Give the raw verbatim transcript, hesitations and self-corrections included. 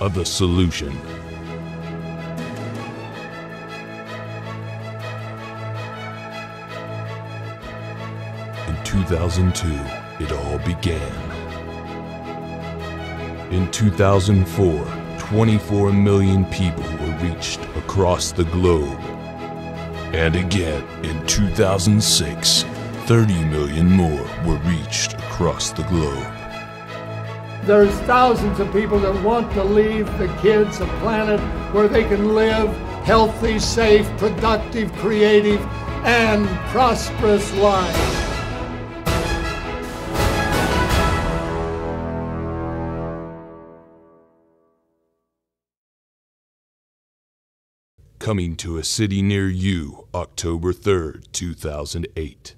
of the solution. In two thousand two, it all began. In two thousand four, twenty-four million people were reached across the globe. And again, in two thousand six, thirty million more were reached across the globe. There's thousands of people that want to leave the kids a planet where they can live healthy, safe, productive, creative, and prosperous lives. Coming to a city near you, October third, two thousand eight.